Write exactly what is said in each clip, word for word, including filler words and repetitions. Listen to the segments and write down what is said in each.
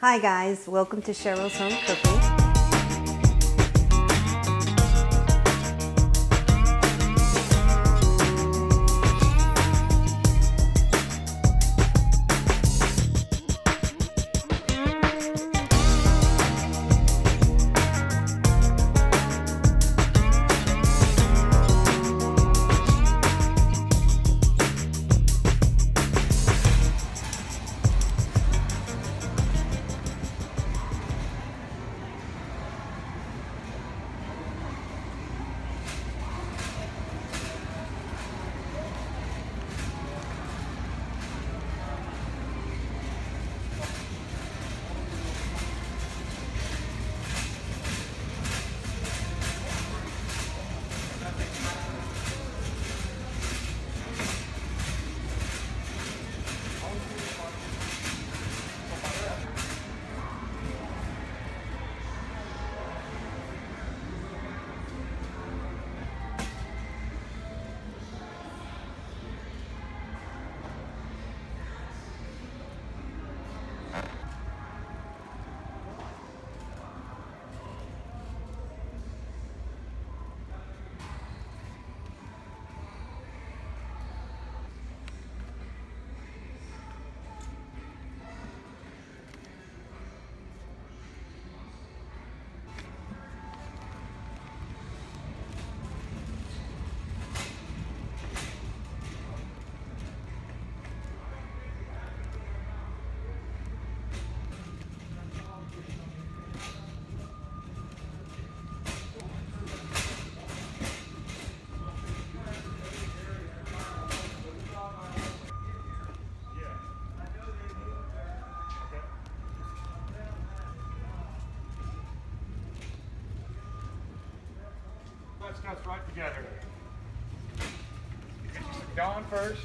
Hi guys, welcome to Cheryl's Home Cooking. Stuff right together. Get you some going first.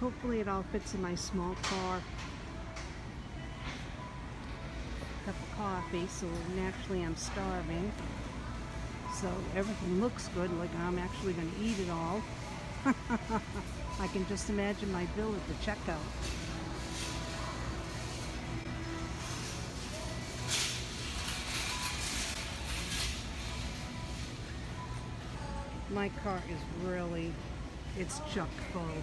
Hopefully it all fits in my small car. Cup of coffee, so naturally I'm starving. So everything looks good, like I'm actually going to eat it all. I can just imagine my bill at the checkout. My car is really, it's chock full.